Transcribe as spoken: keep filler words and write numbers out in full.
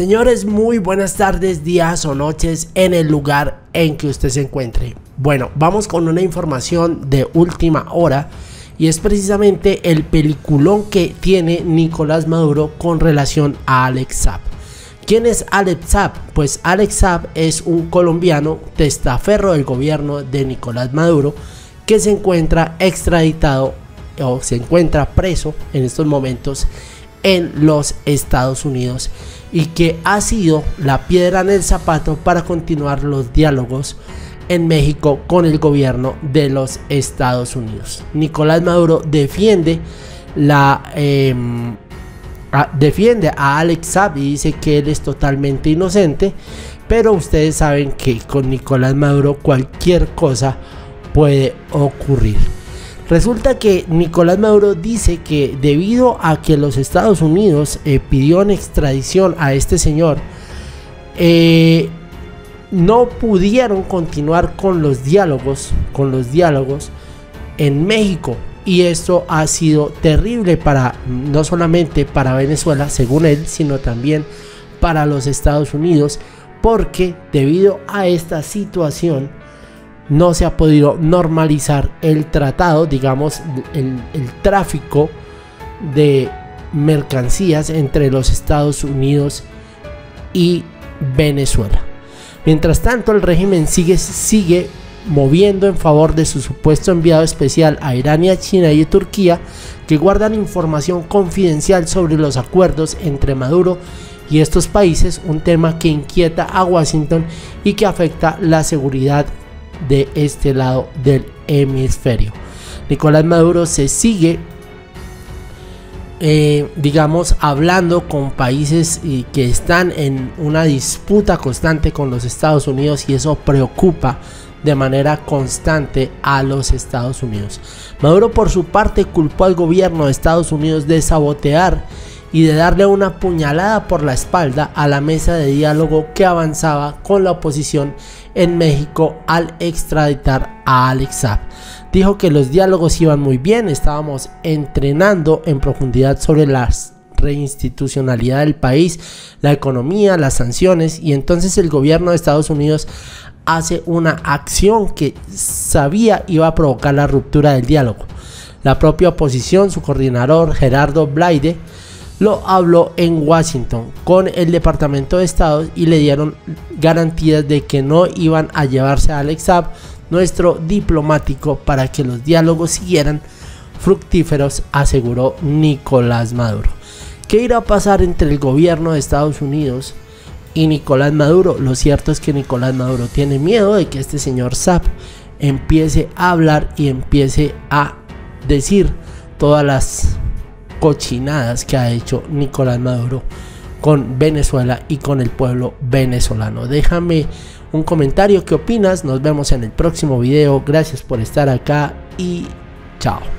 Señores, muy buenas tardes, días o noches en el lugar en que usted se encuentre. Bueno, vamos con una información de última hora y es precisamente el peliculón que tiene Nicolás Maduro con relación a Alex Saab. ¿Quién es Alex Saab? Pues Alex Saab es un colombiano testaferro del gobierno de Nicolás Maduro que se encuentra extraditado o se encuentra preso en estos momentos en los Estados Unidos y que ha sido la piedra en el zapato para continuar los diálogos en México con el gobierno de los Estados Unidos. Nicolás Maduro defiende, la, eh, a, defiende a Alex Saab y dice que él es totalmente inocente, pero ustedes saben que con Nicolás Maduro cualquier cosa puede ocurrir. Resulta que Nicolás Maduro dice que debido a que los Estados Unidos eh, pidió en extradición a este señor, eh, no pudieron continuar con los diálogos, con los diálogos en México. Y esto ha sido terrible para, no solamente para Venezuela, según él, sino también para los Estados Unidos, porque debido a esta situación no se ha podido normalizar el tratado, digamos, el, el tráfico de mercancías entre los Estados Unidos y Venezuela. Mientras tanto, el régimen sigue, sigue moviendo en favor de su supuesto enviado especial a Irán y a China y a Turquía, que guardan información confidencial sobre los acuerdos entre Maduro y estos países, un tema que inquieta a Washington y que afecta la seguridad de este lado del hemisferio. Nicolás Maduro se sigue eh, digamos hablando con países y que están en una disputa constante con los Estados Unidos, y eso preocupa de manera constante a los Estados Unidos. Maduro, por su parte, culpó al gobierno de Estados Unidos de sabotear y de darle una puñalada por la espalda a la mesa de diálogo que avanzaba con la oposición en México al extraditar a Alex Saab. Dijo que los diálogos iban muy bien, estábamos entrenando en profundidad sobre la reinstitucionalidad del país, la economía, las sanciones, y entonces el gobierno de Estados Unidos hace una acción que sabía iba a provocar la ruptura del diálogo. La propia oposición, su coordinador Gerardo Blyde, lo habló en Washington con el Departamento de Estado y le dieron garantías de que no iban a llevarse a Alex Saab, nuestro diplomático, para que los diálogos siguieran fructíferos, aseguró Nicolás Maduro. ¿Qué irá a pasar entre el gobierno de Estados Unidos y Nicolás Maduro? Lo cierto es que Nicolás Maduro tiene miedo de que este señor Saab empiece a hablar y empiece a decir todas las cochinadas que ha hecho Nicolás Maduro con Venezuela y con el pueblo venezolano. Déjame un comentario, ¿qué opinas? Nos vemos en el próximo video. Gracias por estar acá y chao.